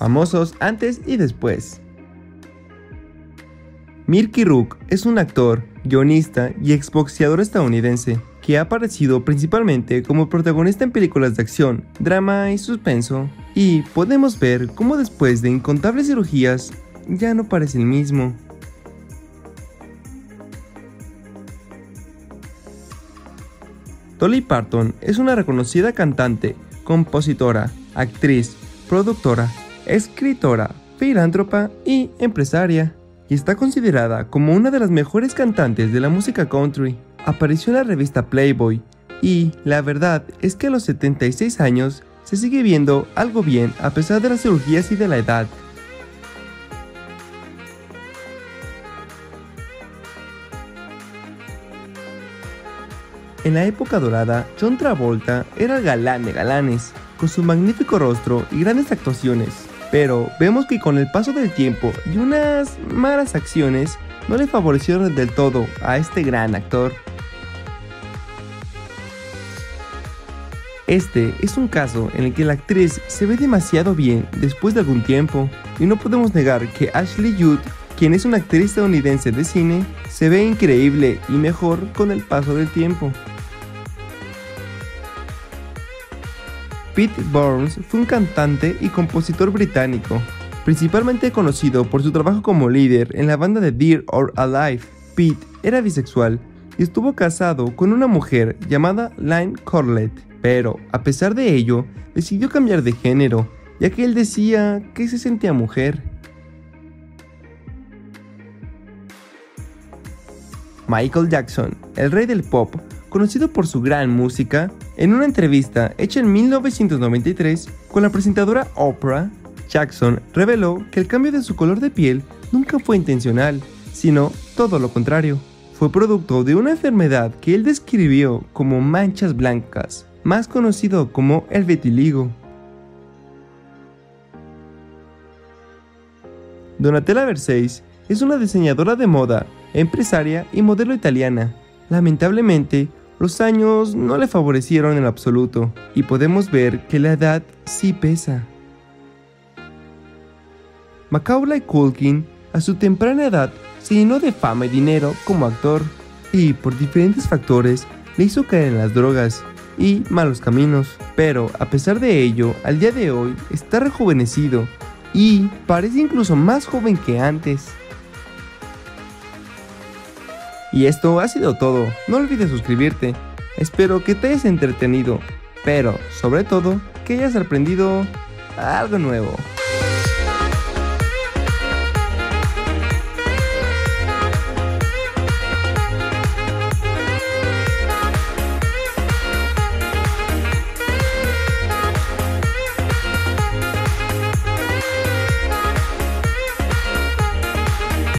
famosos antes y después. Mickey Rourke es un actor, guionista y exboxeador estadounidense que ha aparecido principalmente como protagonista en películas de acción, drama y suspenso, y podemos ver cómo después de incontables cirugías ya no parece el mismo. Dolly Parton es una reconocida cantante, compositora, actriz, productora, escritora, filántropa y empresaria, y está considerada como una de las mejores cantantes de la música country. Apareció en la revista Playboy, y la verdad es que a los 76 años se sigue viendo algo bien a pesar de las cirugías y de la edad. En la época dorada, John Travolta era el galán de galanes, con su magnífico rostro y grandes actuaciones, pero vemos que con el paso del tiempo y unas malas acciones no le favorecieron del todo a este gran actor. Este es un caso en el que la actriz se ve demasiado bien después de algún tiempo, y no podemos negar que Ashley Judd, quien es una actriz estadounidense de cine, se ve increíble y mejor con el paso del tiempo. Pete Burns fue un cantante y compositor británico, principalmente conocido por su trabajo como líder en la banda de Dead or Alive. Pete era bisexual y estuvo casado con una mujer llamada Lynne Corlett, pero a pesar de ello, decidió cambiar de género, ya que él decía que se sentía mujer. Michael Jackson, el rey del pop, conocido por su gran música, en una entrevista hecha en 1993 con la presentadora Oprah, Jackson reveló que el cambio de su color de piel nunca fue intencional, sino todo lo contrario. Fue producto de una enfermedad que él describió como manchas blancas, más conocido como el vitíligo. Donatella Versace es una diseñadora de moda, empresaria y modelo italiana. Lamentablemente, los años no le favorecieron en absoluto, y podemos ver que la edad sí pesa. Macaulay Culkin, a su temprana edad, se llenó de fama y dinero como actor, y por diferentes factores le hizo caer en las drogas y malos caminos, pero a pesar de ello, al día de hoy está rejuvenecido y parece incluso más joven que antes. Y esto ha sido todo, no olvides suscribirte, espero que te hayas entretenido, pero sobre todo que hayas aprendido algo nuevo.